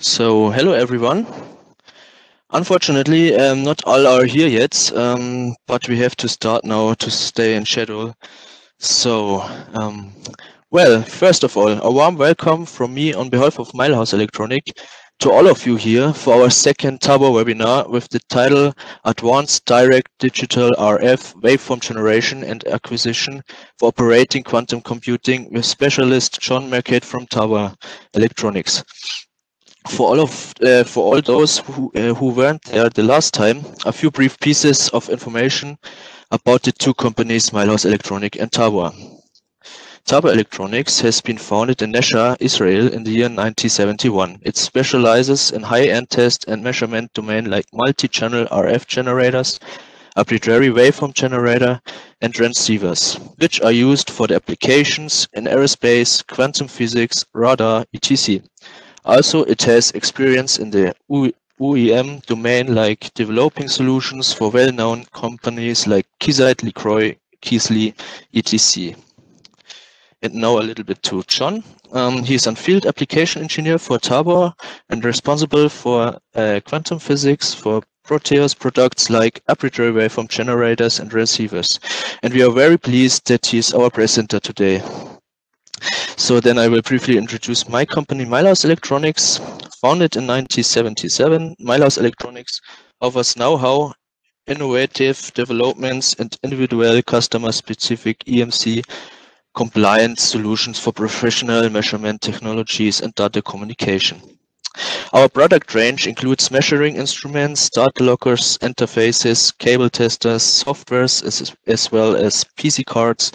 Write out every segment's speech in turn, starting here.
So hello everyone. Unfortunately, not all are here yet, but we have to start now to stay in schedule. So, well, first of all, a warm welcome from me on behalf of Meilhaus Electronic to all of you here for our second Tabor webinar with the title Advanced Direct Digital RF Waveform Generation and Acquisition for Operating Quantum Computing with specialist John Merkett from Tabor Electronics. For all those who weren't there the last time, a few brief pieces of information about the two companies, Meilhaus Electronic and Tabor. Tabor Electronics has been founded in Nashar, Israel in the year 1971. It specializes in high-end test and measurement domain like multi-channel RF generators, arbitrary waveform generator, and transceivers, which are used for the applications in aerospace, quantum physics, radar, etc. Also, it has experience in the OEM domain like developing solutions for well-known companies like Keysight, LeCroy, Keesley, etc. And now a little bit to John. He is a field application engineer for Tabor and responsible for quantum physics for Proteus products like arbitrary waveform generators and receivers. And we are very pleased that he is our presenter today. So then I will briefly introduce my company, Meilhaus Electronics. Founded in 1977, Meilhaus Electronics offers know-how, innovative developments, and individual customer-specific EMC compliance solutions for professional measurement technologies and data communication. Our product range includes measuring instruments, data lockers, interfaces, cable testers, softwares, as well as PC cards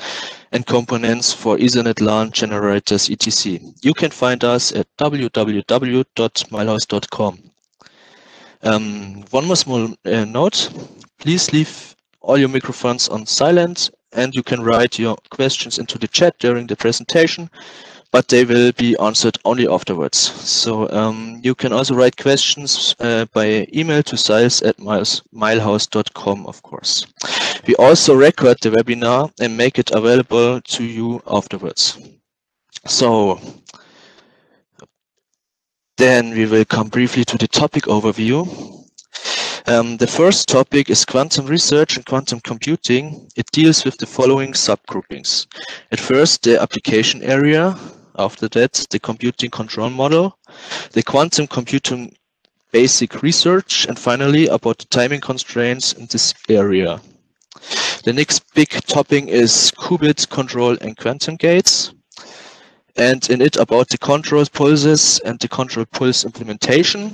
and components for Ethernet LAN generators, etc. You can find us at www.meilhaus.com. One more small note, please leave all your microphones on silent, and you can write your questions into the chat during the presentation, but they will be answered only afterwards. So you can also write questions by email to sales@meilhaus.com, of course. We also record the webinar and make it available to you afterwards. So then we will come briefly to the topic overview. The first topic is quantum research and quantum computing. It deals with the following subgroupings. At first, the application area. After that, the computing control model, the quantum computing basic research, and finally about the timing constraints in this area. The next big topic is qubit control and quantum gates, and in it about the control pulses and the control pulse implementation.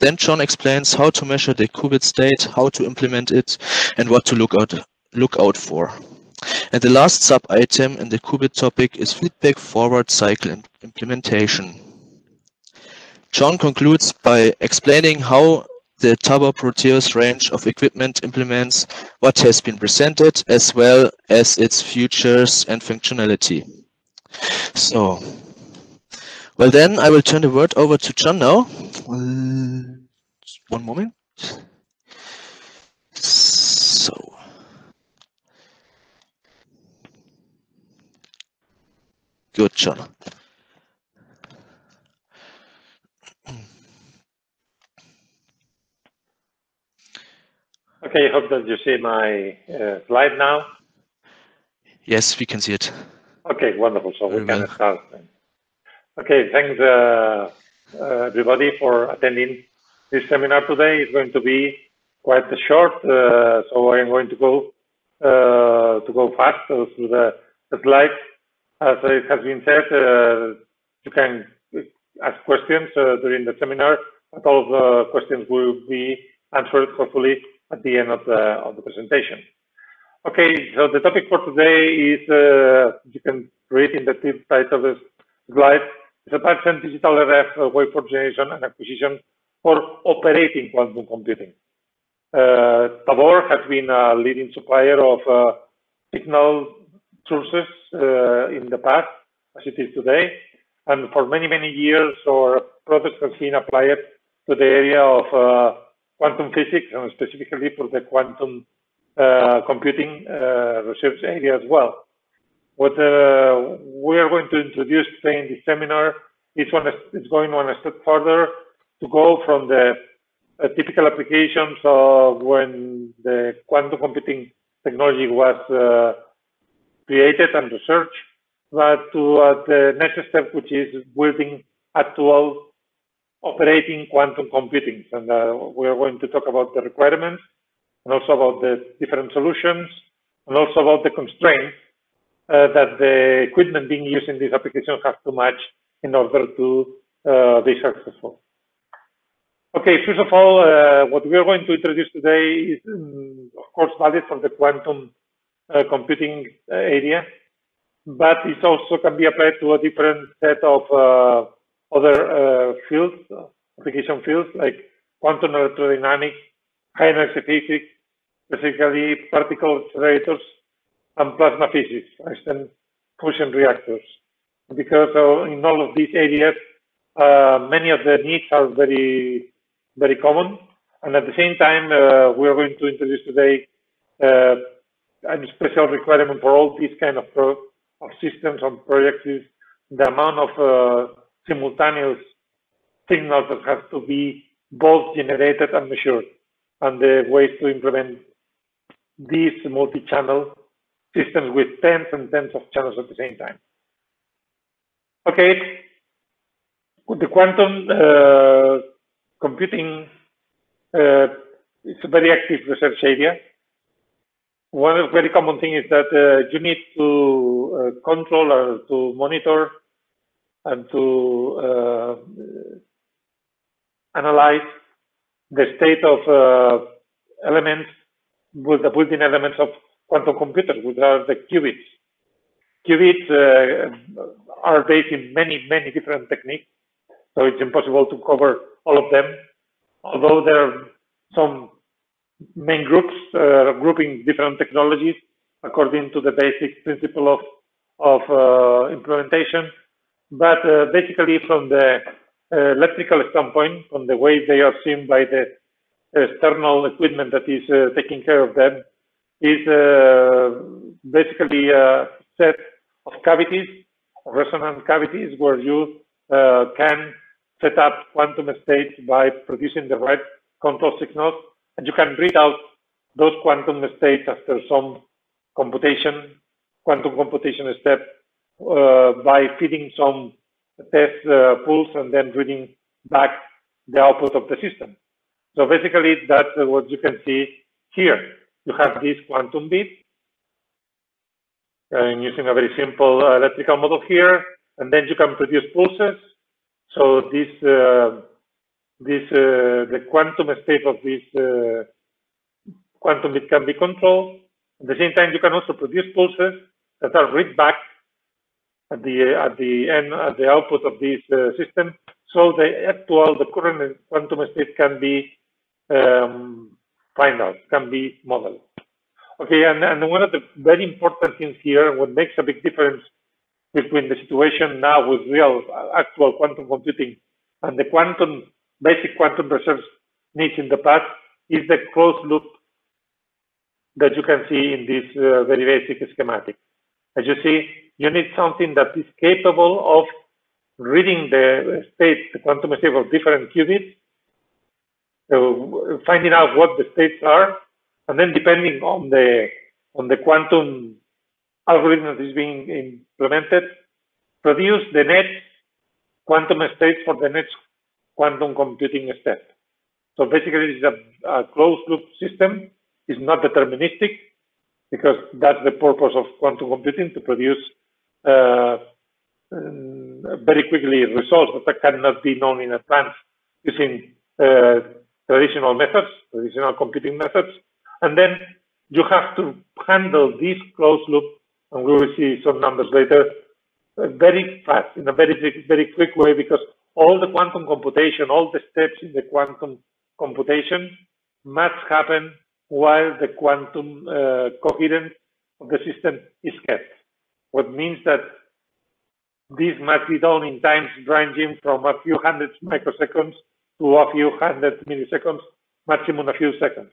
Then John explains how to measure the qubit state, how to implement it, and what to look out for. And the last sub-item in the qubit topic is feedback forward cycle implementation. John concludes by explaining how the Tabor Proteus range of equipment implements what has been presented, as well as its features and functionality. So, well then, I will turn the word over to John now. One moment. So. Good, John. Okay, I hope that you see my slide now. Yes, we can see it. Okay, wonderful. So we can start then. Okay, thanks everybody for attending this seminar today. It's going to be quite short, so I'm going to go fast through the slides. As it has been said, you can ask questions during the seminar, but all of the questions will be answered hopefully at the end of the presentation. Okay, so the topic for today is, you can read in the title of the slide, it's advanced digital RF waveform generation and acquisition for operating quantum computing. Tabor has been a leading supplier of signal sources in the past, as it is today, and for many years our products have been applied to the area of quantum physics and specifically for the quantum computing research area as well. What we are going to introduce today in this seminar is going one step further to go from the typical applications of when the quantum computing technology was created and researched, but to the next step, which is building actual operating quantum computing. And we're going to talk about the requirements and also about the different solutions and also about the constraints that the equipment being used in these applications has to match in order to be successful. Okay, first of all, what we are going to introduce today is, of course, valid for the quantum computing area, but it also can be applied to a different set of other fields, application fields, like quantum electrodynamics, high-energy physics, specifically particle accelerators, and plasma physics, and fusion reactors. Because in all of these areas, many of the needs are very common, and at the same time, we are going to introduce today a special requirement for all these kind of systems and projects is the amount of simultaneous signals that have to be both generated and measured, and the ways to implement these multi-channel systems with tens and tens of channels at the same time. Okay, the quantum computing is a very active research area. One of the very common things is that you need to control or to monitor and to analyze the state of elements, the building elements of quantum computers, which are the qubits. Qubits are based in many different techniques, so it's impossible to cover all of them, although there are some main groups grouping different technologies according to the basic principle of implementation. But basically, from the electrical standpoint, from the way they are seen by the external equipment that is taking care of them, is basically a set of cavities, resonant cavities, where you can set up quantum states by producing the right control signals, and you can read out those quantum states after some computation, quantum computation step, by feeding some test pools and then reading back the output of the system. So basically, that's what you can see here. You have these quantum bits. I'm using a very simple electrical model here, and then you can produce pulses. So this, the quantum state of this quantum bit can be controlled. At the same time, you can also produce pulses that are read back at the output of this system, so the current quantum state can be found out, can be modeled. Okay, and one of the very important things here, what makes a big difference between the situation now with real actual quantum computing and the basic quantum research needs in the past, is the closed loop that you can see in this very basic schematic. As you see, you need something that is capable of reading the state, the quantum state of different qubits, so finding out what the states are, and then depending on the quantum algorithm that is being implemented, produce the next quantum state for the next quantum computing step. So basically, it's a closed loop system. It's not deterministic, because that's the purpose of quantum computing, to produce very quickly results that cannot be known in advance using traditional methods, traditional computing methods. And then you have to handle this closed loop, and we will see some numbers later, very fast, in a very quick way, because all the quantum computation, all the steps in the quantum computation must happen while the quantum coherence of the system is kept. What means that this must be done in times ranging from a few hundred microseconds to a few hundred milliseconds, maximum a few seconds.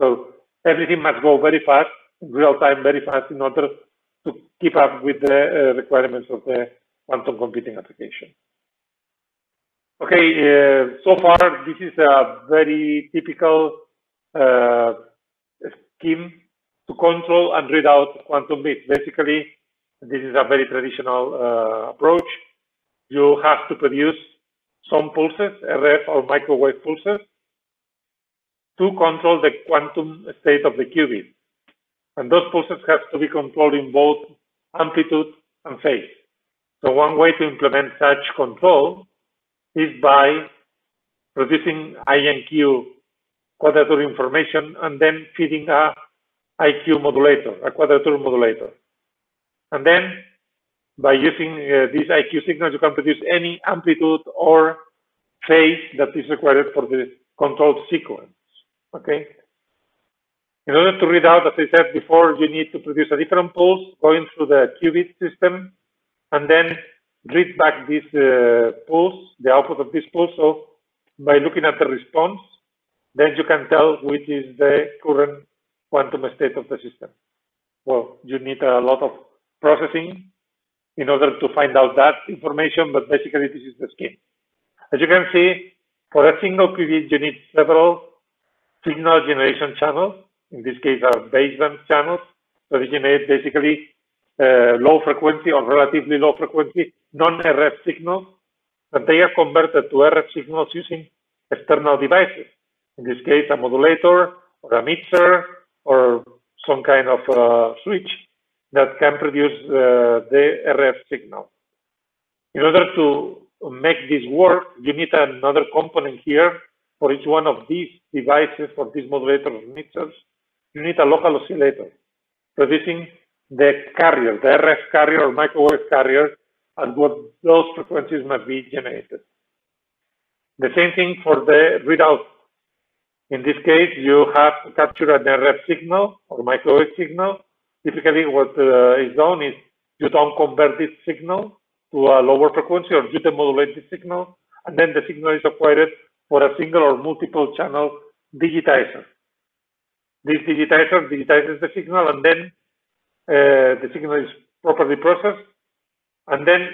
So everything must go very fast, real time, very fast, in order to keep up with the requirements of the quantum computing application. Okay, so far this is a very typical scheme to control and read out quantum bits. Basically, this is a very traditional approach. You have to produce some pulses, RF or microwave pulses, to control the quantum state of the qubit. And those pulses have to be controlled in both amplitude and phase. So one way to implement such control is by producing INQ quadrature information and then feeding a IQ modulator, a quadrature modulator. And then by using these IQ signals, you can produce any amplitude or phase that is required for the controlled sequence. Okay. In order to read out, as I said before, you need to produce a different pulse going through the qubit system and then read back this pulse, the output of this pulse. So by looking at the response, then you can tell which is the current quantum state of the system. Well, you need a lot of processing in order to find out that information, but basically this is the scheme. As you can see, for a single qubit, you need several signal generation channels. In this case, are baseband channels that originate basically low frequency or relatively low frequency non-RF signals, but they are converted to RF signals using external devices. In this case, a modulator or a mixer or some kind of switch that can produce the RF signal. In order to make this work, you need another component here for each one of these devices, for these modulators and mixers. You need a local oscillator producing the carrier, the RF carrier or microwave carrier, at what those frequencies must be generated. The same thing for the readout. In this case, you have to capture an RF signal or microwave signal. Typically, what is done is you don't convert this signal to a lower frequency, or you demodulate the signal, and then the signal is acquired for a single or multiple channel digitizer. This digitizer digitizes the signal, and then the signal is properly processed, and then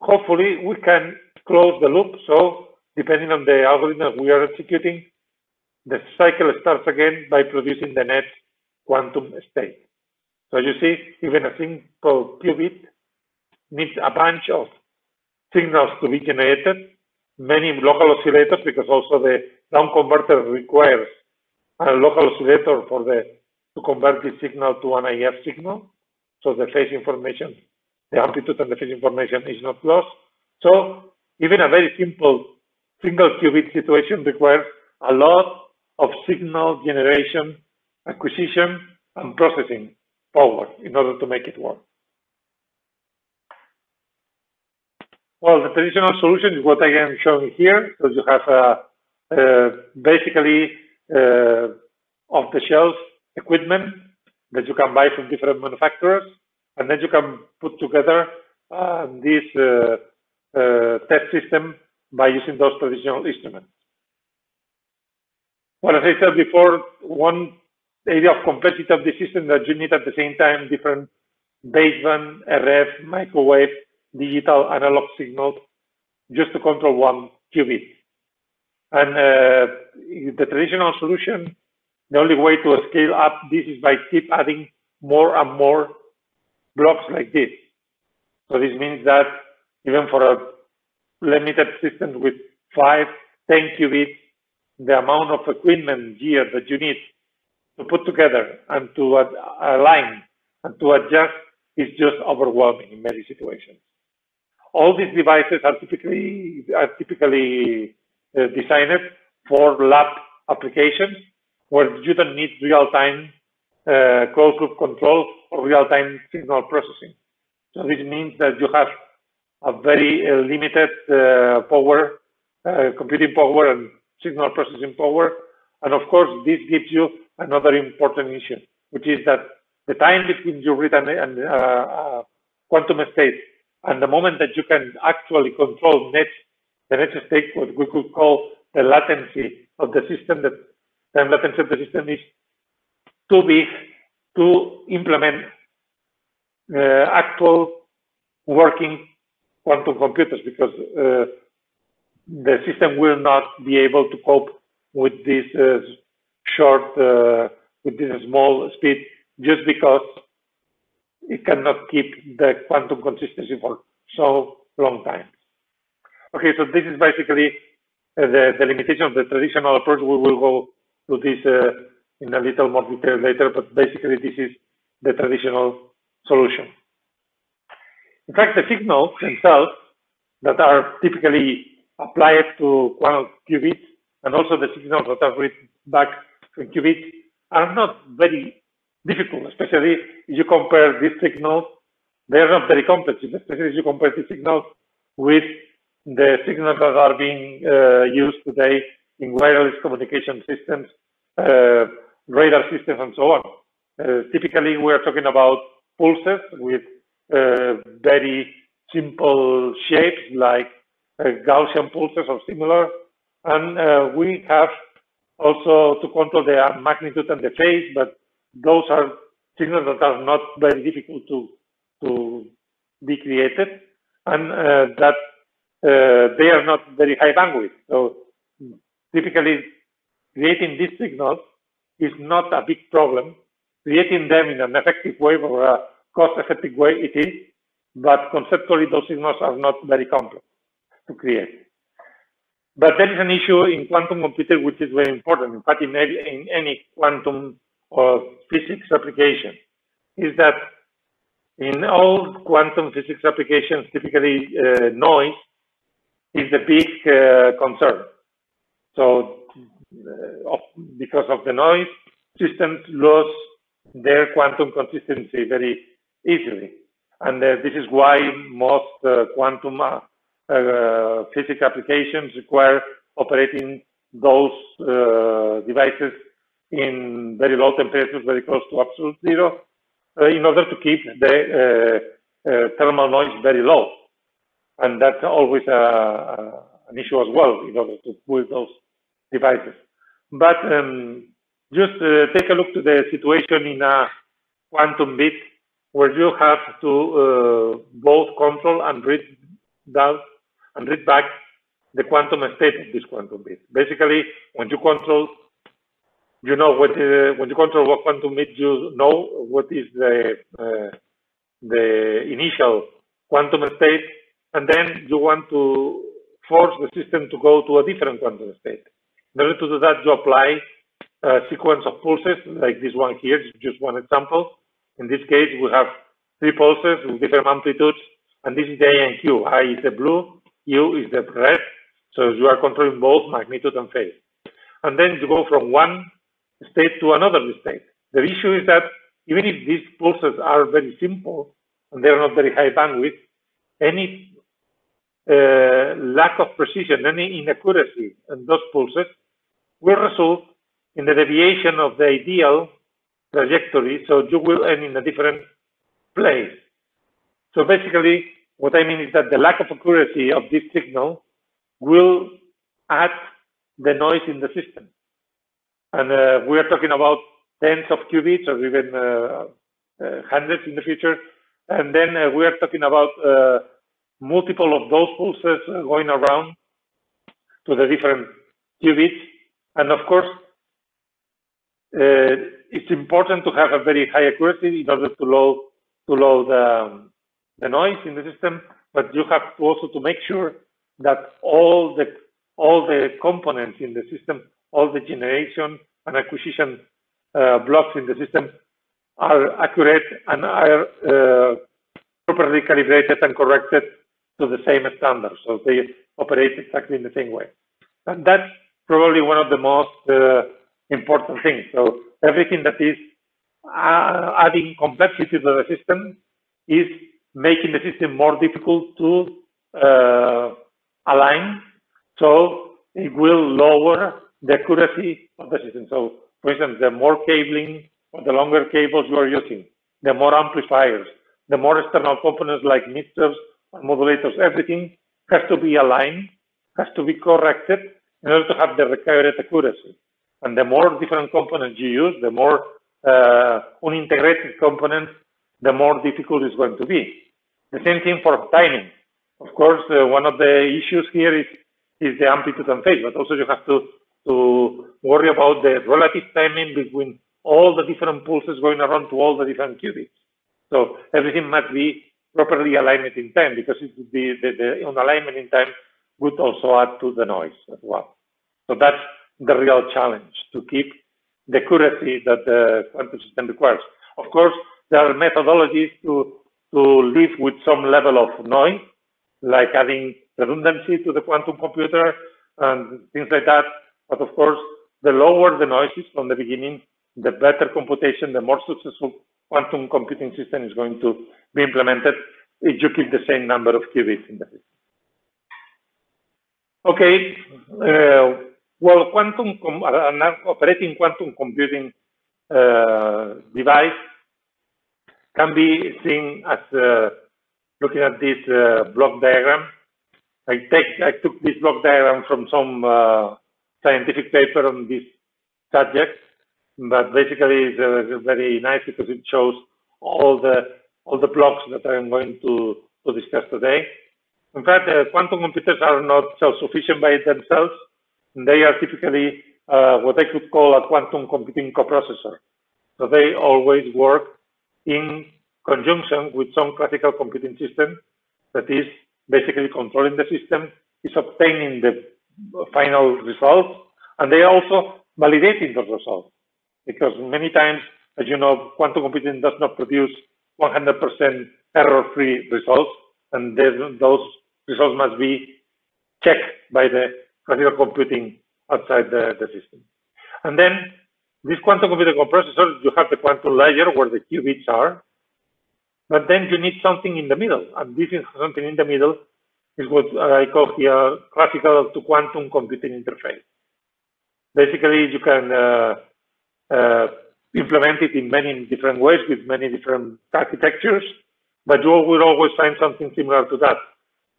hopefully we can close the loop. So depending on the algorithm we are executing, the cycle starts again by producing the next quantum state. So you see, even a single qubit needs a bunch of signals to be generated, many local oscillators, because also the down converter requires a local oscillator for to convert the signal to an IF signal. So the phase information, the amplitude and the phase information is not lost. So even a very simple single qubit situation requires a lot of signal generation, acquisition, and processing power in order to make it work. Well, the traditional solution is what I am showing here. So you have basically off-the-shelf equipment that you can buy from different manufacturers, and then you can put together this test system by using those traditional instruments. Well, as I said before, one area of complexity of the system that you need at the same time different baseband, RF, microwave, digital, analog signals just to control one qubit. And the traditional solution, the only way to scale up this is by keep adding more and more blocks like this. So this means that even for a limited system with 5, 10 qubits, the amount of equipment gear that you need to put together and to align and to adjust is just overwhelming in many situations. All these devices are typically designed for lab applications where you don't need real-time closed loop control or real-time signal processing. So this means that you have a very limited power, computing power and signal processing power. And of course, this gives you another important issue, which is that the time between you read a quantum state and the moment that you can actually control the next state, what we could call the latency of the system, the time latency of the system is too big to implement actual working quantum computers, because the system will not be able to cope with this small speed, just because it cannot keep the quantum consistency for so long time. Okay, so this is basically the limitation of the traditional approach. We will go to this in a little more detail later, but basically this is the traditional solution. In fact, the signals themselves that are typically applied to qubits, and also the signals that are read back from qubits, are not very difficult, especially if you compare these signals. They are not very complex, especially if you compare the signals with the signals that are being used today in wireless communication systems, radar systems, and so on. Typically, we are talking about pulses with very simple shapes, like Gaussian pulses or similar, and we have also to control the magnitude and the phase, but those are signals that are not very difficult to be created, and they are not very high bandwidth. So typically, creating these signals is not a big problem. Creating them in an effective way or a cost-effective way, it is, but conceptually, those signals are not very complex to create. But there is an issue in quantum computing which is very important. In fact, in any quantum or physics application, is that in all quantum physics applications, typically noise is the big concern. So because of the noise, systems lose their quantum consistency very easily. And this is why most quantum physics applications require operating those devices in very low temperatures, very close to absolute zero, in order to keep the thermal noise very low. And that's always an issue as well in order to build those devices. But just take a look to the situation in a quantum bit, where you have to both control and read down and read back the quantum state of this quantum bit. Basically, when you control, you know what when you control what quantum bit, you know what is the initial quantum state, and then you want to force the system to go to a different quantum state. In order to do that, you apply a sequence of pulses like this one here. It's just one example. In this case, we have three pulses with different amplitudes. And this is the A and Q. I is the blue, U is the red. So you are controlling both magnitude and phase. And then you go from one state to another state. The issue is that even if these pulses are very simple and they are not very high bandwidth, any lack of precision, any inaccuracy in those pulses will result in the deviation of the ideal trajectory. So you will end in a different place. So basically, what I mean is that the lack of accuracy of this signal will add the noise in the system. And we are talking about tens of qubits or even hundreds in the future. And then we are talking about multiple of those pulses going around to the different qubits. And of course, it's important to have a very high accuracy in order to lower the noise in the system, but you have to also to make sure that all the components in the system, all the generation and acquisition blocks in the system are accurate and are properly calibrated and corrected to the same standard. So they operate exactly in the same way. And that's probably one of the most important things. So everything that is adding complexity to the system is making the system more difficult to align, so it will lower the accuracy of the system. So, for instance, the more cabling or the longer cables you are using, the more amplifiers, the more external components like mixers or modulators, everything has to be aligned, has to be corrected in order to have the required accuracy. And the more different components you use, the more unintegrated components, the more difficult it's going to be. The same thing for timing. Of course, one of the issues here is is the amplitude and phase, but also you have to worry about the relative timing between all the different pulses going around to all the different qubits. So everything must be properly aligned in time, because it would be the unalignment in time would also add to the noise as well. So that's the real challenge, to keep the accuracy that the quantum system requires. Of course, there are methodologies to live with some level of noise, like adding redundancy to the quantum computer and things like that. But of course, the lower the noise is from the beginning, the better computation, the more successful quantum computing system is going to be implemented if you keep the same number of qubits in the system. Okay, well, operating quantum computing device can be seen as, looking at this block diagram. I took this block diagram from some scientific paper on this subject, but basically it's very nice because it shows all the blocks that I'm going to discuss today. In fact, quantum computers are not self-sufficient by themselves. They are typically what I could call a quantum computing coprocessor. So they always work in conjunction with some classical computing system that is basically controlling the system, is obtaining the final result, and they are also validating the result. Because many times, as you know, quantum computing does not produce 100% error-free results, and those results must be checked by the classical computing outside the system. And then this quantum computing coprocessor, you have the quantum layer where the qubits are, but then you need something in the middle. And this is something in the middle is what I call here classical to quantum computing interface. Basically, you can implement it in many different ways with many different architectures, but you will always find something similar to that.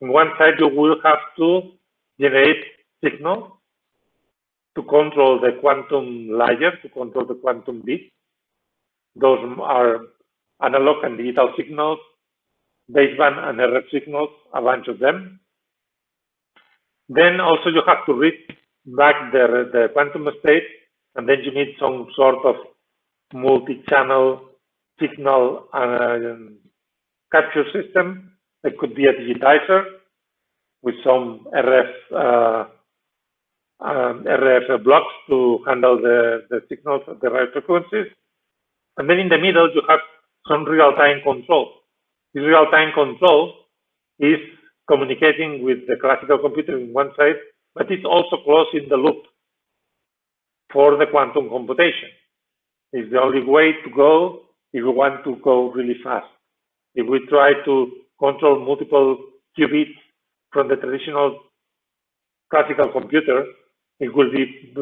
On one side, you will have to generate signal to control the quantum layer, to control the quantum bits. Those are analog and digital signals, baseband and RF signals, a bunch of them. Then also you have to read back the quantum state, and then you need some sort of multi-channel signal capture system. It could be a digitizer with some RF blocks to handle the signals at the right frequencies. And then in the middle, you have some real-time control. This real-time control is communicating with the classical computer on one side, but it's also closing the loop for the quantum computation. It's the only way to go if we want to go really fast. If we try to control multiple qubits from the traditional classical computer, it will be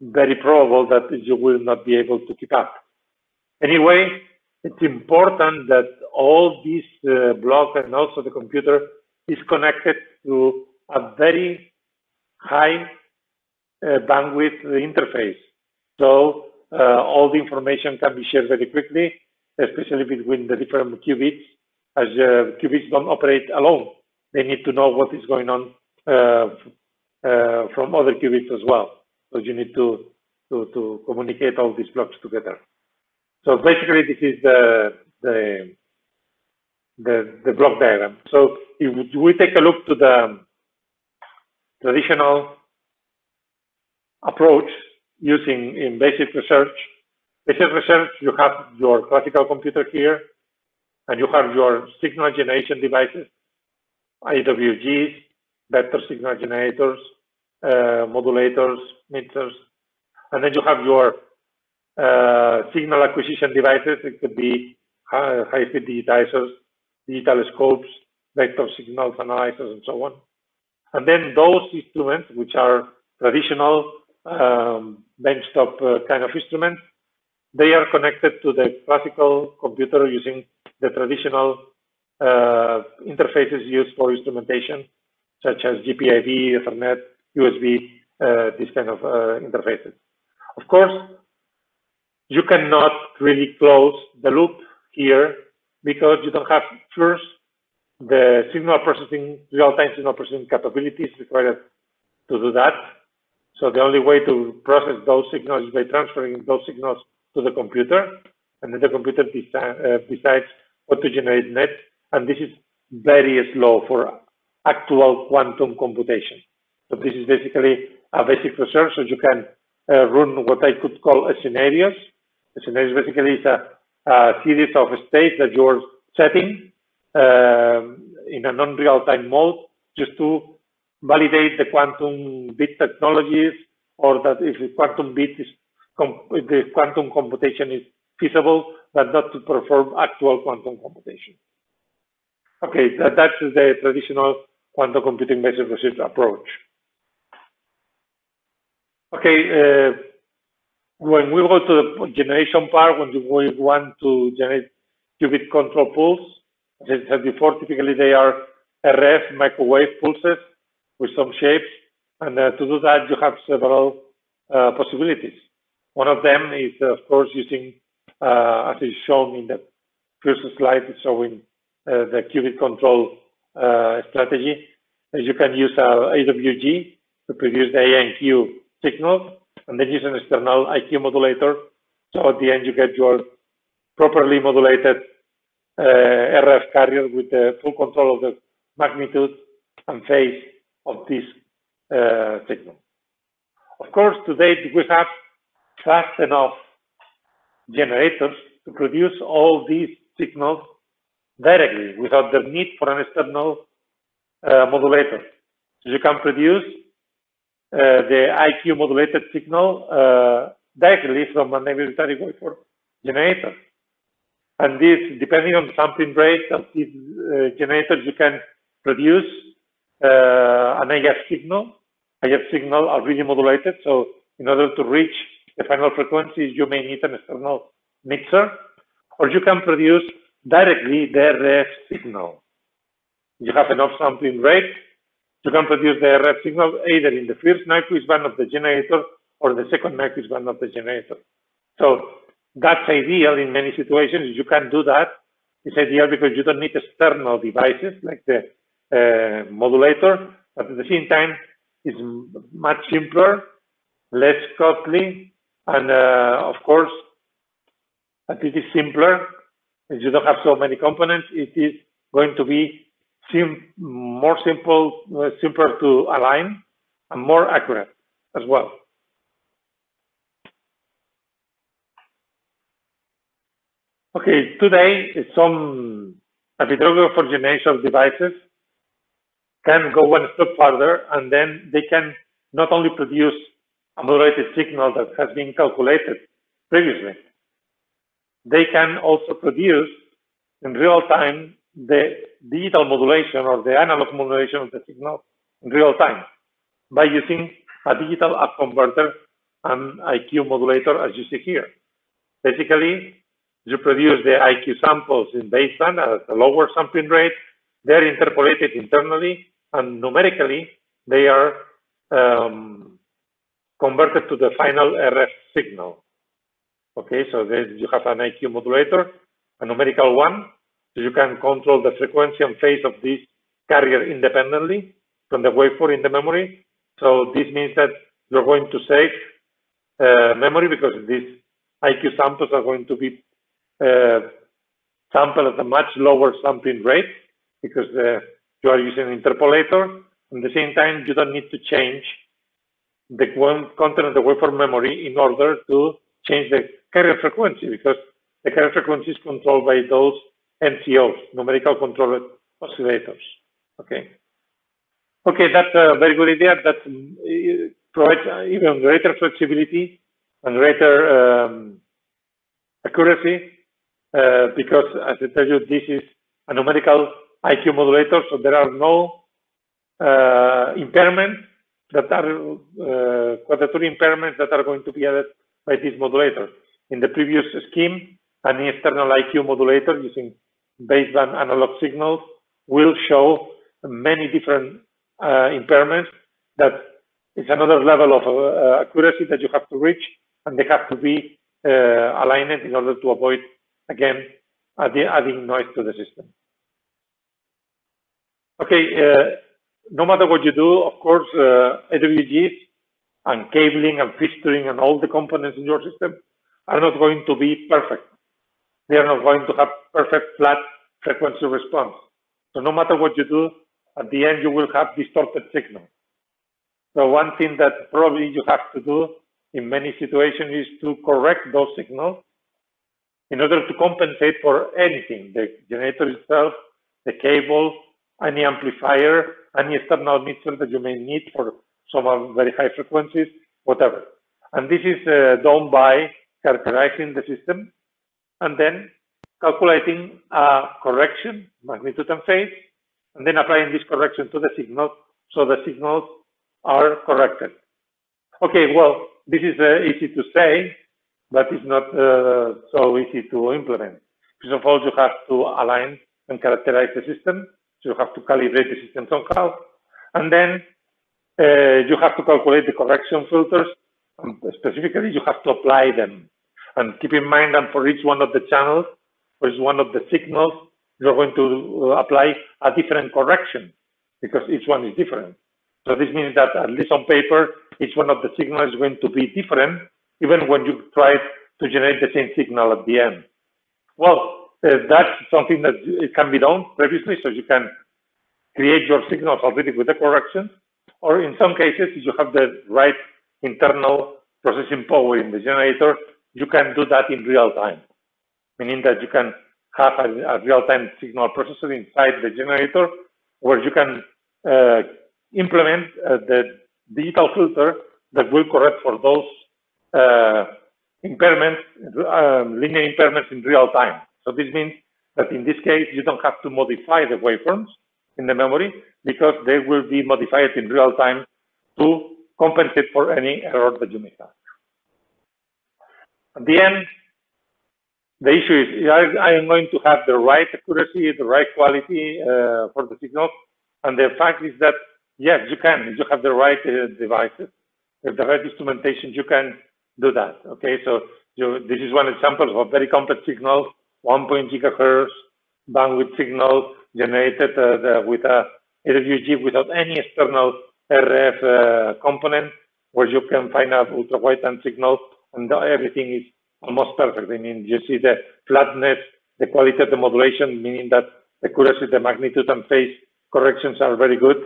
very probable that you will not be able to keep up. Anyway, it's important that all these blocks and also the computer is connected to a very high bandwidth interface. So all the information can be shared very quickly, especially between the different qubits, as qubits don't operate alone. They need to know what is going on from other qubits as well. So you need to communicate all these blocks together. So basically, this is the block diagram. So if we take a look to the traditional approach using in basic research. Basic research, you have your classical computer here, and you have your signal generation devices, AWGs, vector signal generators, modulators, meters, and then you have your signal acquisition devices. It could be high-speed digitizers, digital scopes, vector signals analyzers, and so on. And then those instruments, which are traditional benchtop kind of instruments, they are connected to the classical computer using the traditional interfaces used for instrumentation, such as GPIB, Ethernet, USB, these kind of interfaces. Of course, you cannot really close the loop here because you don't have first the signal processing, real-time signal processing capabilities required to do that. So the only way to process those signals is by transferring those signals to the computer, and then the computer decides what to generate next. And this is very slow for actual quantum computation. So this is basically a basic research. So you can run what I could call a scenarios. A scenario basically is a series of states that you're setting in a non-real-time mode just to validate the quantum bit technologies, or that if the quantum bit is the quantum computation is feasible, but not to perform actual quantum computation. Okay, that's the traditional quantum computing basic research approach. Okay, when we go to the generation part, when we want to generate qubit control pulse, as I said before, typically they are RF microwave pulses with some shapes, and to do that you have several possibilities. One of them is, of course, using, as is shown in the first slide, showing the qubit control strategy. You can use AWG to produce the A and Q signal, and then use an external IQ modulator. So at the end, you get your properly modulated RF carrier with the full control of the magnitude and phase of this signal. Of course, to date, we have fast enough generators to produce all these signals directly without the need for an external modulator. So you can produce the IQ modulated signal directly from an arbitrary waveform generator. And this, depending on the sampling rate of these generators, you can produce an AF signal. AF signal are really modulated, so in order to reach the final frequencies, you may need an external mixer, or you can produce directly the RF signal. You have enough sampling rate, you can produce the RF signal either in the first Nyquist band of the generator or the second Nyquist band of the generator. So that's ideal in many situations. You can do that. It's ideal because you don't need external devices like the modulator, but at the same time, it's much simpler, less costly, and of course, it is simpler. As you don't have so many components, it is going to be simpler to align and more accurate as well. Okay, today some arbitrary for generation of devices can go one step further, and then they can not only produce a modulated signal that has been calculated previously, they can also produce in real time the digital modulation or the analog modulation of the signal in real time by using a digital up converter and IQ modulator, as you see here. Basically, you produce the IQ samples in baseband at a lower sampling rate. They're interpolated internally, and numerically, they are converted to the final RF signal. Okay, so then you have an IQ modulator, a numerical one, so you can control the frequency and phase of this carrier independently from the waveform in the memory. So this means that you're going to save memory, because these IQ samples are going to be sampled at a much lower sampling rate, because you are using an interpolator. At the same time, you don't need to change the content of the waveform memory in order to change the carrier frequency, because the carrier frequency is controlled by those NCOs, numerical controlled oscillators. Okay. Okay, that's a very good idea. That provides even greater flexibility and greater accuracy, because, as I tell you, this is a numerical IQ modulator, so there are no impairments that are quadrature impairments that are going to be added by this modulator. In the previous scheme, an external IQ modulator using baseband analog signals will show many different impairments. That is another level of accuracy that you have to reach, and they have to be aligned in order to avoid, again, adding noise to the system. Okay, no matter what you do, of course, AWGs and cabling and fixturing and all the components in your system are not going to be perfect. They are not going to have perfect flat frequency response. So no matter what you do, at the end you will have distorted signal. So one thing that probably you have to do in many situations is to correct those signals in order to compensate for anything, the generator itself, the cable, any amplifier, any stub-node mixer that you may need for some very high frequencies, whatever. And this is done by characterizing the system and then calculating a correction, magnitude and phase, and then applying this correction to the signal, so the signals are corrected. Okay, well, this is easy to say, but it's not so easy to implement. First of all, you have to align and characterize the system. So you have to calibrate the system somehow. And then you have to calculate the correction filters. And specifically, you have to apply them. And keep in mind that for each one of the channels, for each one of the signals, you're going to apply a different correction because each one is different. So this means that at least on paper, each one of the signals is going to be different, even when you try to generate the same signal at the end. Well, that's something that it can be done previously, so you can create your signals already with the corrections, or in some cases, if you have the right internal processing power in the generator, you can do that in real time, meaning that you can have a real-time signal processor inside the generator where you can implement the digital filter that will correct for those impairments, linear impairments in real time. So this means that in this case, you don't have to modify the waveforms in the memory because they will be modified in real time to compensate for any error that you may have. At the end, the issue is I am going to have the right accuracy, the right quality for the signal. And the fact is that, yes, you can. If you have the right devices, with the right instrumentation, you can do that. Okay, so this is one example of a very complex signal, 1.0 gigahertz bandwidth signal generated with a AWG without any external RF component, where you can find an ultra-wideband signal and everything is almost perfect. I mean, you see the flatness, the quality of the modulation, meaning that the accuracy, the magnitude and phase corrections are very good,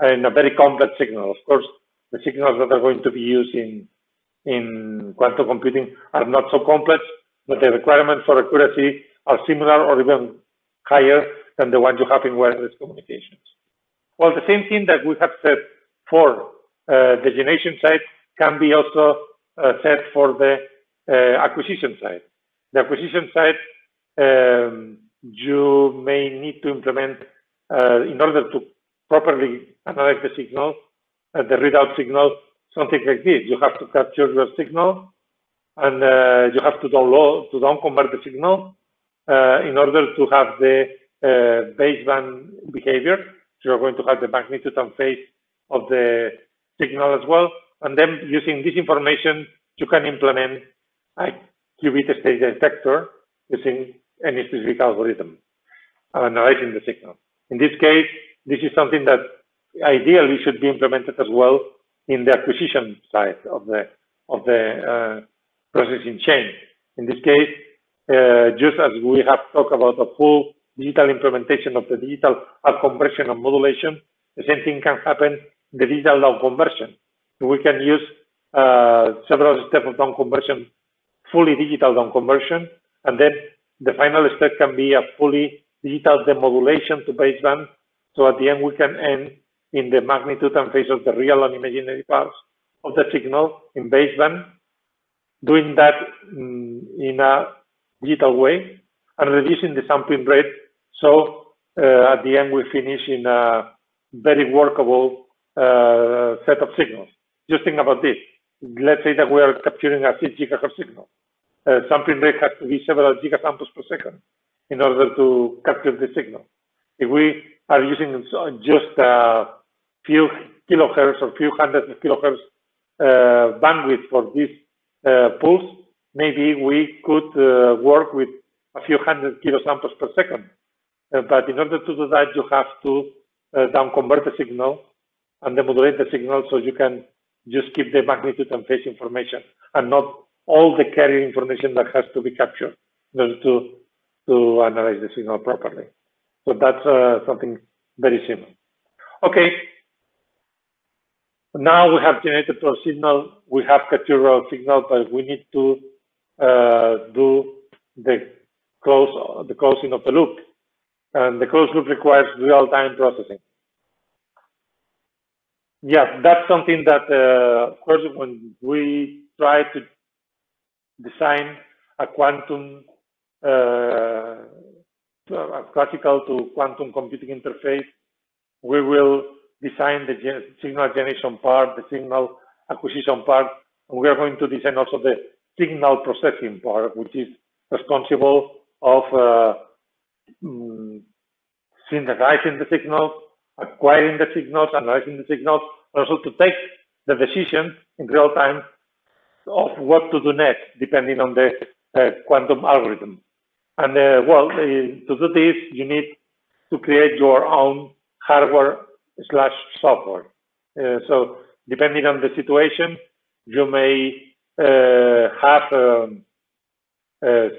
and a very complex signal. Of course, the signals that are going to be used in quantum computing are not so complex, but the requirements for accuracy are similar or even higher than the ones you have in wireless communications. Well, the same thing that we have said for the generation side can be also said for the acquisition side. The acquisition side, you may need to implement in order to properly analyze the signal, the readout signal, something like this. You have to capture your signal, and you have to down-convert the signal in order to have the baseband behavior. So you're going to have the magnitude and phase of the signal as well. And then using this information, you can implement a qubit stage detector using any specific algorithm, analyzing the signal. In this case, this is something that ideally should be implemented as well in the acquisition side of the processing chain. In this case, just as we have talked about the full digital implementation of the digital out conversion and modulation, the same thing can happen in the digital out conversion. We can use several steps of down conversion, fully digital down conversion, and then the final step can be a fully digital demodulation to baseband. So at the end, we can end in the magnitude and phase of the real and imaginary parts of the signal in baseband, doing that in a digital way and reducing the sampling rate. So at the end, we finish in a very workable set of signals. Just think about this. Let's say that we are capturing a 6 gigahertz signal. Sampling rate has to be several gigasamples per second in order to capture the signal. If we are using just a few kilohertz or few hundreds of kilohertz bandwidth for this pulse, maybe we could work with a few hundred kilosamples per second. But in order to do that, you have to down-convert the signal and then modulate the signal so you can just keep the magnitude and phase information and not all the carrier information that has to be captured in order to analyze the signal properly. So that's something very simple. Okay. Now we have generated our signal. We have captured our signal, but we need to do the closing of the loop. And the closed loop requires real-time processing. Yeah, that's something that, of course, when we try to design a quantum, a classical to quantum computing interface, we will design the signal generation part, the signal acquisition part, and we are going to design also the signal processing part, which is responsible of synthesizing the signals, acquiring the signals, analyzing the signals, and also to take the decision in real time of what to do next, depending on the quantum algorithm. And well, to do this, you need to create your own hardware/software. So depending on the situation, you may have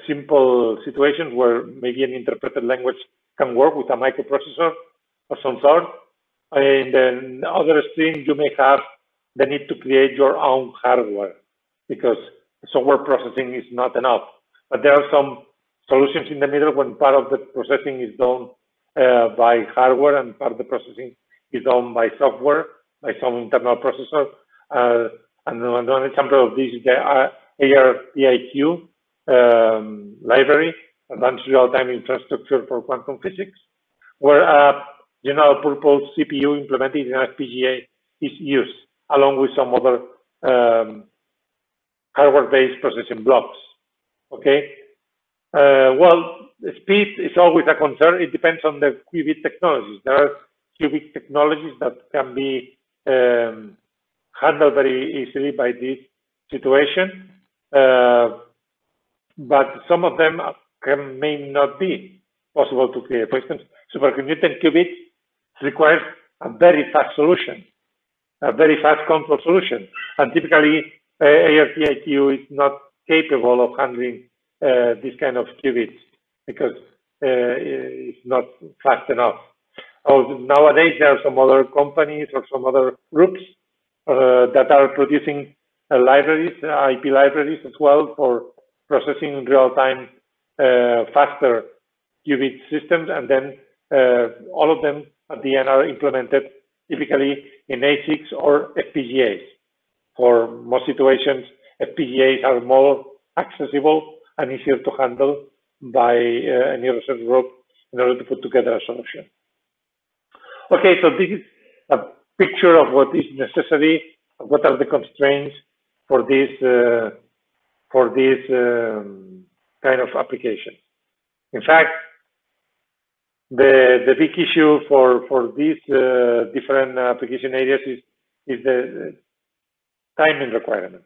simple situations where maybe an interpreted language can work with a microprocessor of some sort. And then the other extreme, you may have the need to create your own hardware because software processing is not enough. But there are some solutions in the middle when part of the processing is done by hardware and part of the processing is done by software, by some internal processor. And one example of this is the ARTIQ library, Advanced Real-Time Infrastructure for Quantum Physics, where a general-purpose CPU implemented in FPGA is used, along with some other hardware-based processing blocks. Okay. Well, speed is always a concern. It depends on the qubit technologies. There are qubit technologies that can be handled very easily by this situation, but some of them may not be possible to create. For instance, superconducting qubits requires a very fast solution, a very fast control solution, and typically ARTIQ is not capable of handling this kind of qubits because it's not fast enough. Nowadays, there are some other companies or some other groups that are producing libraries, IP libraries as well, for processing in real time faster qubit systems. And then all of them at the end are implemented typically in ASICs or FPGAs. For most situations, FPGAs are more accessible and easier to handle by any research group in order to put together a solution. Okay, so this is a picture of what is necessary, what are the constraints for this kind of application. In fact, the big issue for these different application areas is the timing requirement.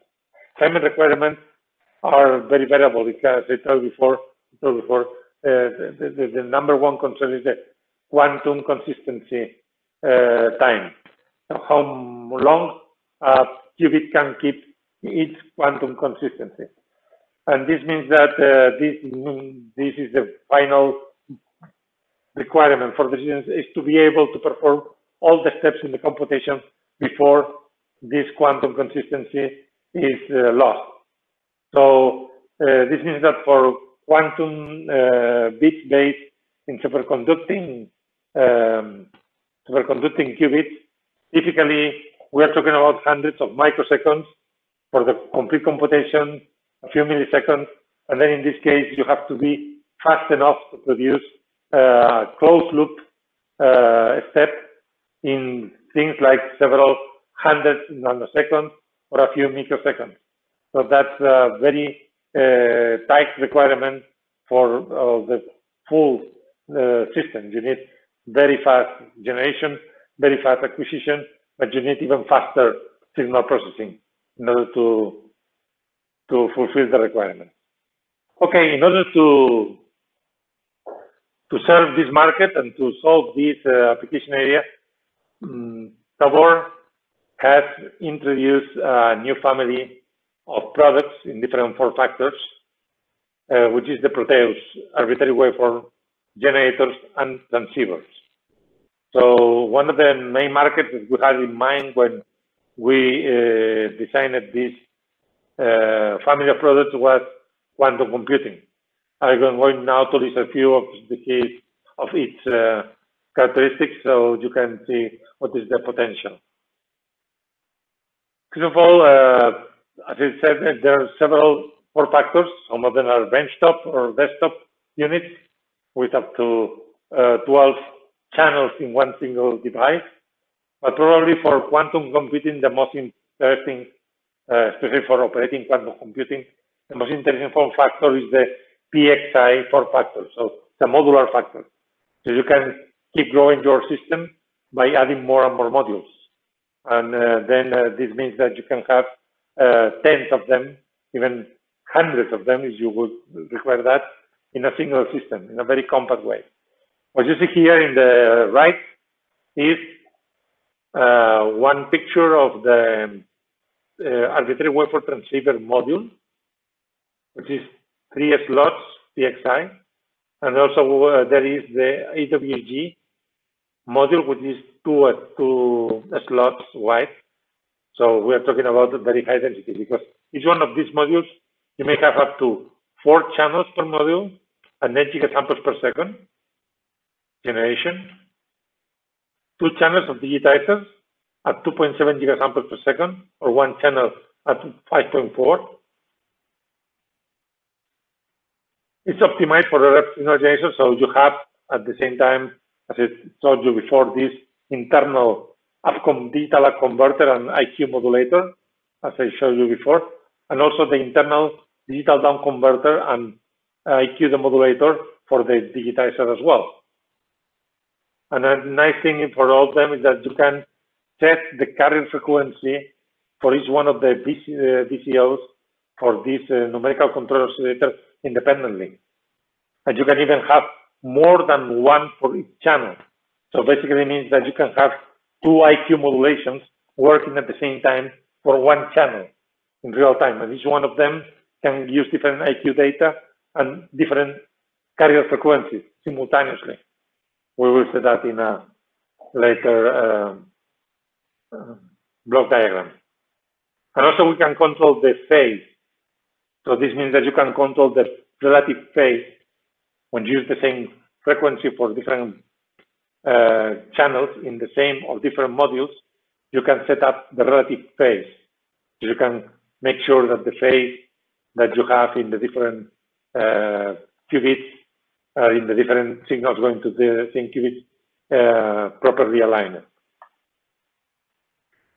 Timing requirements are very variable because, as I told before, the number one concern is the quantum consistency time. So how long a qubit can keep its quantum consistency. And this means that this is the final requirement for the decisions, is to be able to perform all the steps in the computation before this quantum consistency is lost. So this means that for quantum bit-based in superconducting qubits, typically we are talking about hundreds of microseconds for the complete computation, a few milliseconds, and then in this case you have to be fast enough to produce a closed loop step in things like several hundred nanoseconds or a few microseconds. So that's a very tight requirement for the full system. You need very fast generation, very fast acquisition, but you need even faster signal processing in order to fulfill the requirement. Okay, in order to serve this market and to solve this application area, Tabor has introduced a new family of products in different form factors, which is the Proteus, arbitrary waveform generators and transceivers. So one of the main markets that we had in mind when we designed this family of products was quantum computing. I'm going now to list a few of its characteristics so you can see what is the potential. First of all, as I said, there are several form factors. Some of them are benchtop or desktop units with up to 12 channels in one single device. But probably for quantum computing, the most interesting, especially for operating quantum computing, the most interesting form factor is the PXI form factor, so the modular factor. So you can keep growing your system by adding more and more modules. And then this means that you can have tens of them, even hundreds of them, if you would require that, in a single system, in a very compact way. What you see here in the right is one picture of the arbitrary waveform transceiver module, which is 3 slots, PXI, and also there is the AWG module, which is 2 slots wide. So we are talking about very high density, because each one of these modules, you may have up to 4 channels per module and 8 gigasamples per second generation, 2 channels of digitizers at 2.7 gigasamples per second, or 1 channel at 5.4. It's optimized for RF signal generation, so you have at the same time, as I told you before, this internal upcom digital up converter and IQ modulator, as I showed you before, and also the internal digital down converter and IQ demodulator for the digitizer as well. And a nice thing for all of them is that you can set the carrier frequency for each one of the VCOs for this numerical control oscillator independently. And you can even have more than one for each channel. So basically it means that you can have 2 IQ modulations working at the same time for 1 channel in real time. And each one of them can use different IQ data and different carrier frequencies simultaneously. We will see that in a later block diagram. And also we can control the phase. So this means that you can control the relative phase when you use the same frequency for different channels in the same or different modules. You can set up the relative phase. So you can make sure that the phase that you have in the different qubits, in the different signals going to the same qubit, properly aligned.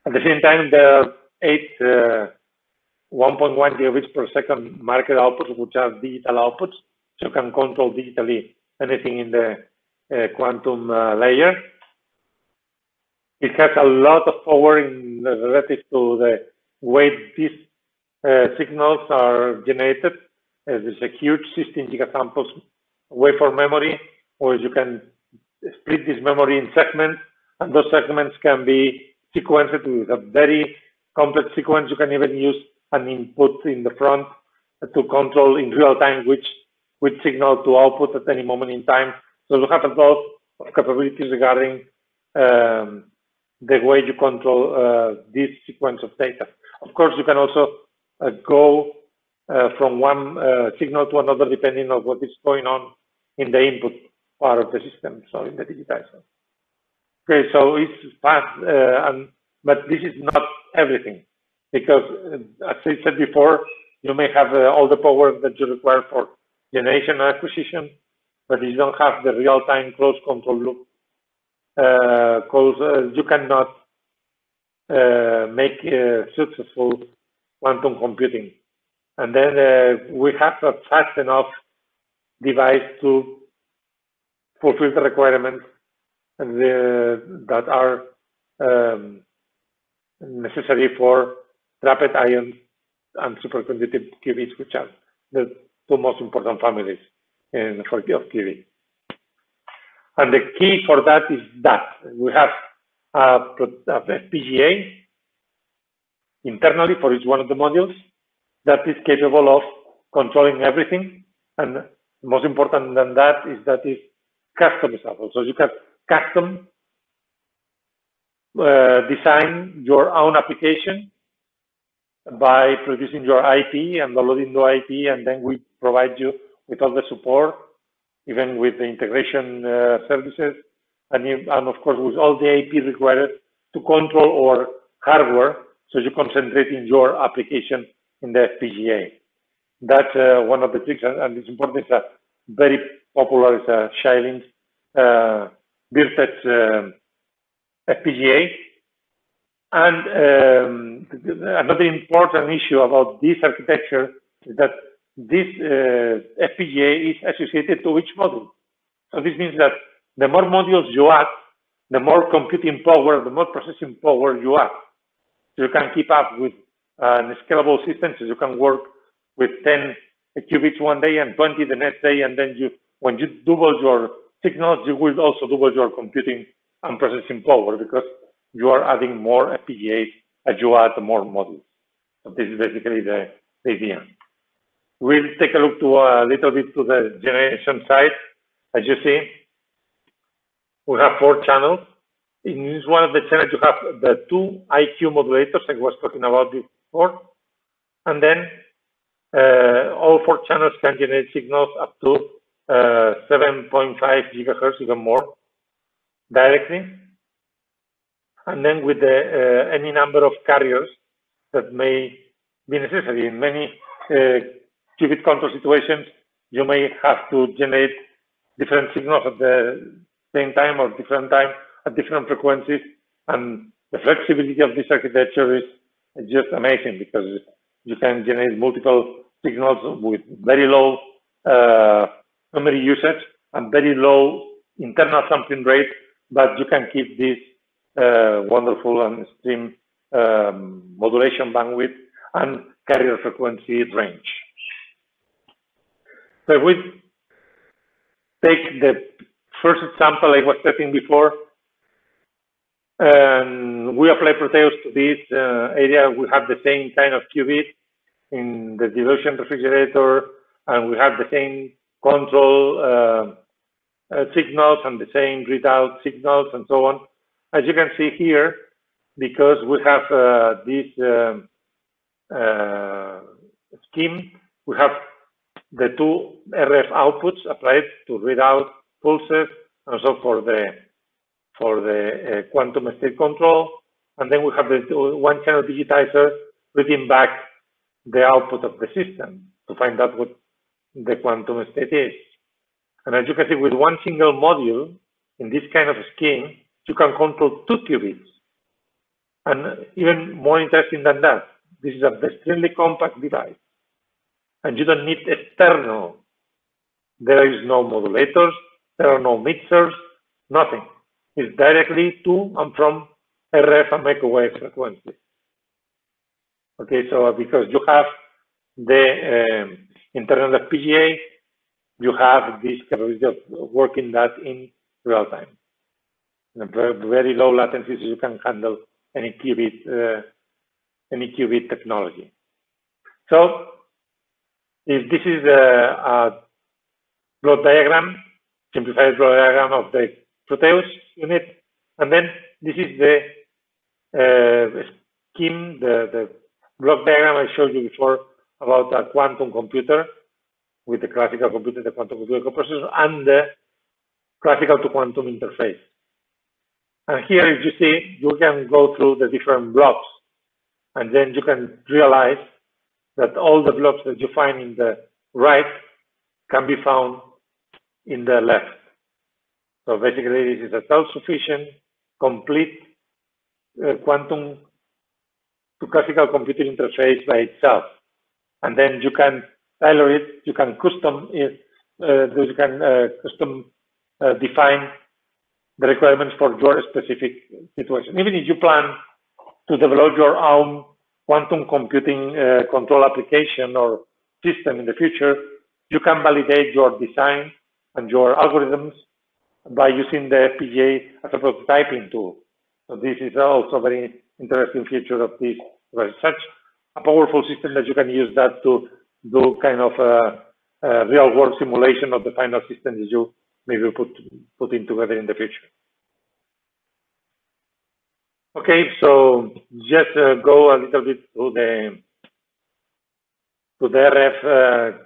At the same time, there are 8 1.1 gigabits per second market outputs, which are digital outputs. So you can control digitally anything in the quantum layer. It has a lot of power in relative to the way these signals are generated. There's a huge 16 gigasamples waveform memory, or you can split this memory in segments, and those segments can be sequenced with a very complex sequence. You can even use an input in the front to control in real time which signal to output at any moment in time. So you have a lot of capabilities regarding the way you control this sequence of data. Of course, you can also go from one signal to another, depending on what is going on in the input part of the system, so in the digitizer. Okay, so it's fast, but this is not everything, because as I said before, you may have all the power that you require for generation and acquisition, but you don't have the real-time close control loop. You cannot make successful quantum computing. And then we have a fast enough device to fulfill the requirements that are necessary for trapped ions and superconductive qubits, which are the 2 most important families of qubits. And the key for that is that we have of FPGA internally for each one of the modules that is capable of controlling everything. And most important than that is that it's customizable. So you can custom design your own application by producing your IP and downloading the IP, and then we provide you with all the support, even with the integration services, and of course with all the IP required to control our hardware, so you concentrate in your application in the FPGA. That's one of the tricks, and it's important. It's a very popular, it's a Xilinx Virtex FPGA. And another important issue about this architecture is that this FPGA is associated to each module. So this means that the more modules you add, the more computing power, the more processing power you add. So you can keep up with an scalable system, so you can work with 10 qubits one day and 20 the next day, and then when you double your signals, you will also double your computing and processing power, because you are adding more FPGAs as you add more modules. So this is basically the idea. We'll take a look to a little bit to the generation side. As you see, we have 4 channels. In this one of the channels, you have the 2 IQ modulators I was talking about before. And then all 4 channels can generate signals up to 7.5 gigahertz, even more, directly. And then with the, any number of carriers that may be necessary. In many qubit control situations, you may have to generate different signals at the same time or different time at different frequencies. And the flexibility of this architecture is just amazing, because you can generate multiple signals with very low memory usage and very low internal sampling rate, but you can keep this wonderful and extreme modulation bandwidth and carrier frequency range. So if we take the first example I was testing before, and we apply Proteus to this area, we have the same kind of qubit in the dilution refrigerator, and we have the same control signals and the same readout signals and so on. As you can see here, because we have this scheme, we have the 2 RF outputs applied to read out pulses, and so for the quantum state control, and then we have the 1 channel digitizer reading back the output of the system to find out what the quantum state is. And as you can see, with one single module in this kind of scheme, you can control 2 qubits. And even more interesting than that, this is an extremely compact device, and you don't need external. There is no modulators, there are no mixers, nothing. It's directly to and from RF and microwave frequencies. Okay, so because you have the internal FPGA, you have this capability of working that in real time. Very low latency, so you can handle any qubit technology. So, if this is a block diagram, simplified block diagram of the Proteus unit, and then this is the scheme, the block diagram I showed you before about a quantum computer, with the classical computer, the quantum computer coprocessor, and the classical to quantum interface. And here, if you see, you can go through the different blocks, and then you can realize that all the blocks that you find in the right can be found in the left. So basically, this is a self-sufficient, complete quantum to classical computer interface by itself. And then you can tailor it, you can custom it, you can custom define the requirements for your specific situation. Even if you plan to develop your own quantum computing control application or system in the future, you can validate your design and your algorithms by using the FPGA as a prototyping tool. So this is also a very interesting feature of this device. Such a powerful system that you can use that to do kind of a real world simulation of the final system that you maybe put in together in the future. Okay, so just go a little bit to the RF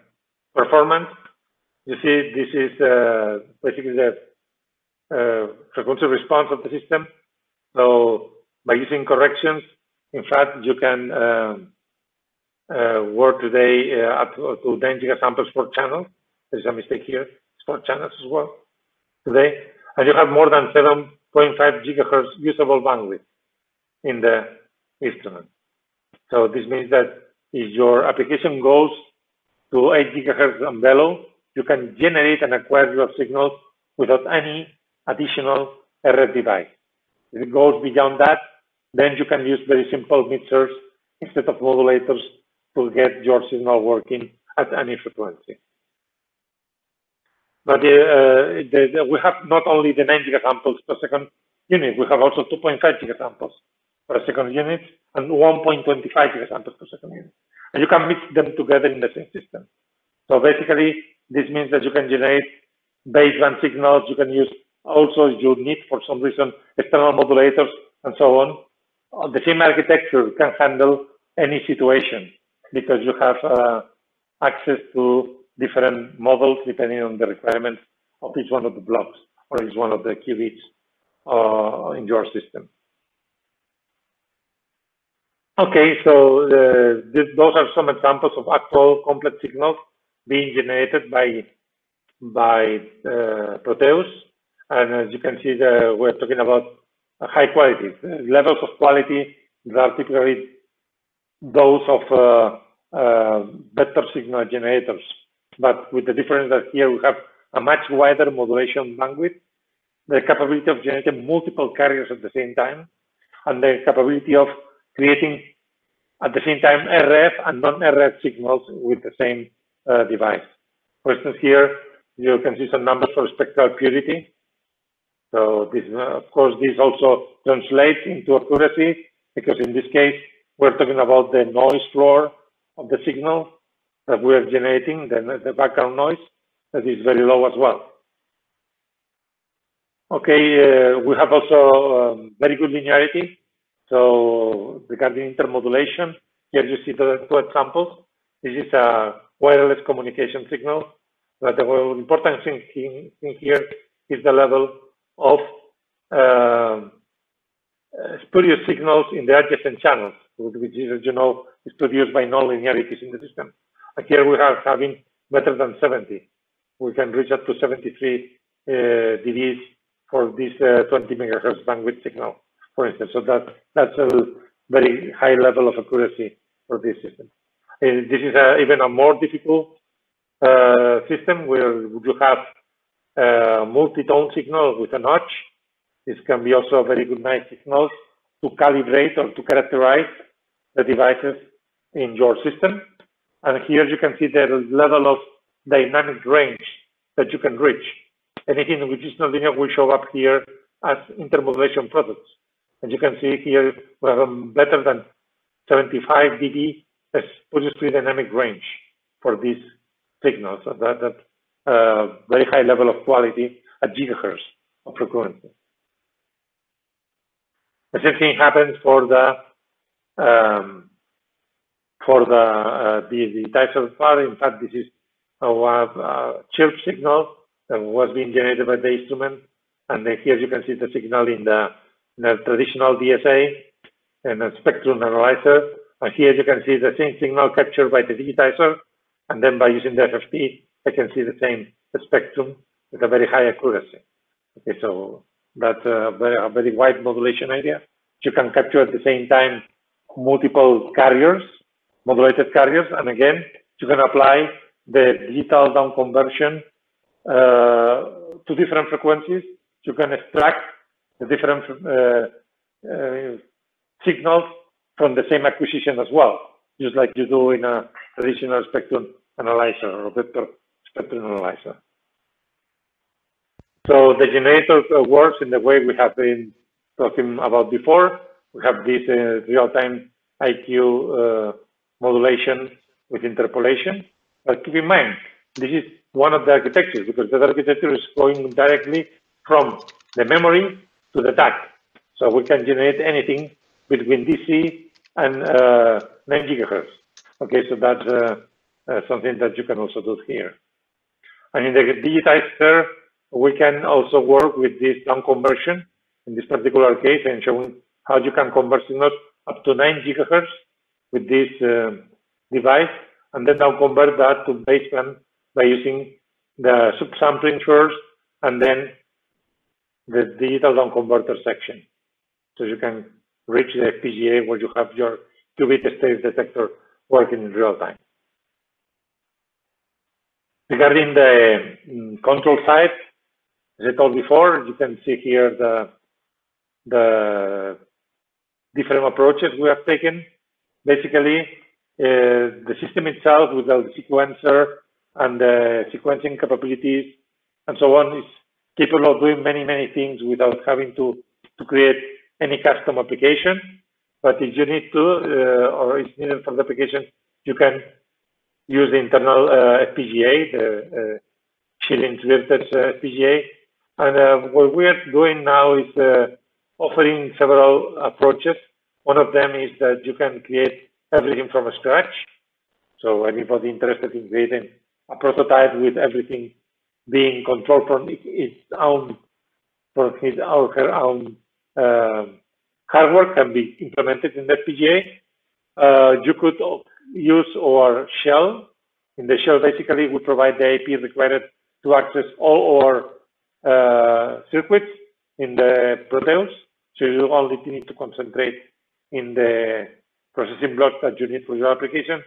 performance. You see, this is basically the frequency response of the system. So by using corrections, in fact, you can work today up to 10 gigasamples per channel. There's a mistake here. It's 4 channels as well today, and you have more than 7.5 gigahertz usable bandwidth in the instrument. So this means that if your application goes to 8 gigahertz and below, you can generate and acquire your signals without any additional RF device. If it goes beyond that, then you can use very simple mixers instead of modulators to get your signal working at any frequency. But we have not only the 9 gigasamples per second unit, we have also 2.5 gigasamples per second unit and 1.25 gigasamples per second unit. And you can mix them together in the same system. So basically, this means that you can generate baseband signals, you can use also, if you need for some reason, external modulators and so on. The same architecture can handle any situation because you have access to different models depending on the requirements of each one of the blocks or each one of the qubits in your system. Okay, so those are some examples of actual complex signals being generated by Proteus. And as you can see, we're talking about high quality. Levels of quality that are typically those of vector signal generators. But with the difference that here we have a much wider modulation bandwidth, the capability of generating multiple carriers at the same time, and the capability of creating at the same time RF and non-RF signals with the same device. For instance, here you can see some numbers for spectral purity. So this, of course, this also translates into accuracy, because in this case, we're talking about the noise floor of the signal that we are generating, then the background noise that is very low as well. Okay, we have also very good linearity. So regarding intermodulation, here you see the two examples. This is a wireless communication signal, but the important thing here is the level of spurious signals in the adjacent channels, which is, as you know, is produced by non-linearities in the system. And here we are having better than 70. We can reach up to 73 dBs for this 20 megahertz bandwidth signal, for instance. So that's a very high level of accuracy for this system. And this is even a more difficult system where you have multi-tone signal with a notch. This can be also a very good, nice signals to calibrate or to characterize the devices in your system. And here you can see the level of dynamic range that you can reach. Anything which is nonlinear will show up here as intermodulation products. And you can see here we have a better than 75 dB as positive dynamic range for these signals. So that very high level of quality at gigahertz of frequency. The same thing happens for the digitizer part. In fact, this is a chirp signal that was being generated by the instrument, and then here you can see the signal in the traditional DSA and a spectrum analyzer. And here you can see the same signal captured by the digitizer, and then by using the FFT, I can see the same spectrum with a very high accuracy. Okay, so that's a very wide modulation area. You can capture at the same time multiple carriers, modulated carriers, and again, you can apply the digital down conversion to different frequencies. You can extract the different signals from the same acquisition as well, just like you do in a traditional spectrum analyzer or vector spectrum analyzer. So the generator works in the way we have been talking about before. We have this real-time IQ modulation with interpolation. But keep in mind, this is one of the architectures, because that architecture is going directly from the memory to the DAC. So we can generate anything between DC and 9 gigahertz. Okay, so that's something that you can also do here. And in the digitizer, we can also work with this down conversion. In this particular case, I'm showing how you can convert signals up to 9 gigahertz with this device, and then now convert that to baseband by using the subsampling first and then the digital down converter section. So you can reach the FPGA where you have your qubit state detector working in real time. Regarding the control side, as I told before, you can see here the different approaches we have taken. Basically, the system itself with the sequencer and the sequencing capabilities and so on is capable of doing many, many things without having to create any custom application. But if you need to, or it's needed for the application, you can use the internal FPGA, the Xilinx Virtex FPGA. And what we are doing now is offering several approaches. One of them is that you can create everything from scratch. So anybody interested in creating a prototype with everything being controlled from its own, from his or her own hardware can be implemented in the FPGA. You could use our shell. In the shell, basically, we provide the IP required to access all our circuits in the Proteus. So you only need to concentrate in the processing block that you need for your application.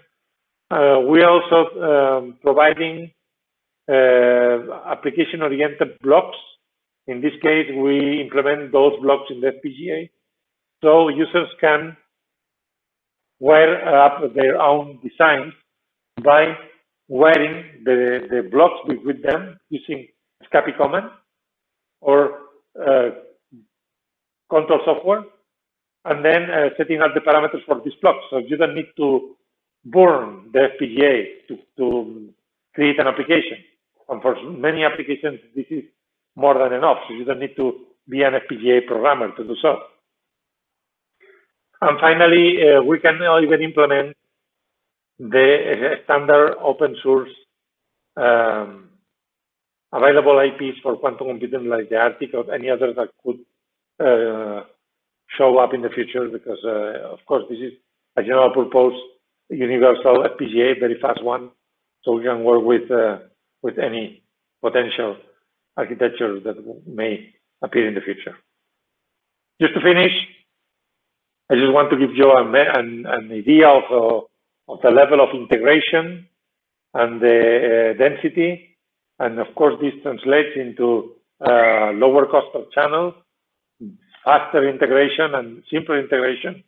We are also providing application-oriented blocks. In this case, we implement those blocks in the FPGA. So users can wire up their own designs by wiring the blocks with them using SCAPI command or control software, and then setting up the parameters for these blocks. So you don't need to burn the FPGA to create an application. And for many applications, this is more than enough. So you don't need to be an FPGA programmer to do so. And finally, we can even implement the standard open source available IPs for quantum computing, like the ARTIQ or any other that could show up in the future, because of course this is a general purpose universal FPGA, very fast one. So we can work with any potential architecture that may appear in the future. Just to finish, I just want to give you an idea of the level of integration and the density. And of course, this translates into lower cost of channel, faster integration and simpler integration,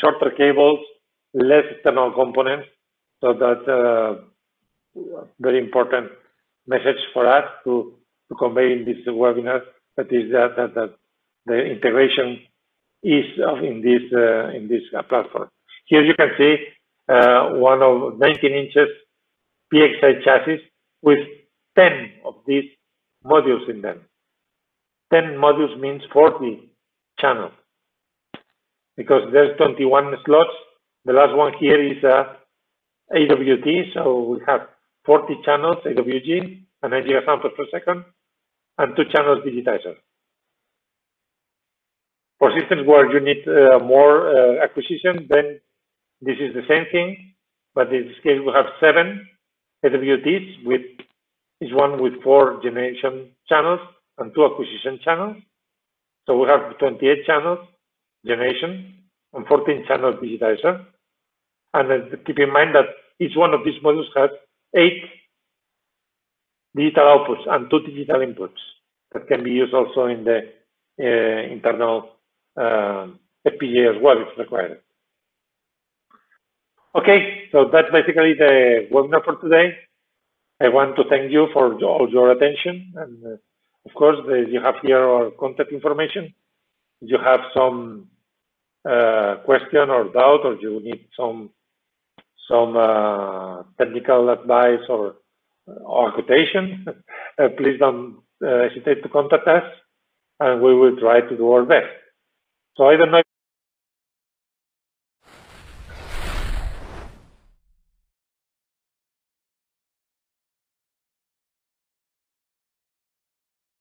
shorter cables, less external components. So that's a very important message for us to convey in this webinar, that is that the integration is in this platform. Here you can see one of 19 inches PXI chassis with 10 of these modules in them. 10 modules means 40 channels, because there's 21 slots. The last one here is AWT, so we have 40 channels AWG and 9 gigasamples per second, and 2 channels digitizer. For systems where you need more acquisition, then this is the same thing, but in this case we have 7 AWTs, with each one with 4 generation channels and 2 acquisition channels. So we have 28 channels generation and 14 channels digitizer. And keep in mind that each one of these modules has 8 digital outputs and 2 digital inputs that can be used also in the internal FPGA as well, if required. Okay, so that's basically the webinar for today. I want to thank you for all your attention, and of course, you have here our contact information. you have some question or doubt, or you need some technical advice or quotation, please don't hesitate to contact us, and we will try to do our best. So I don't know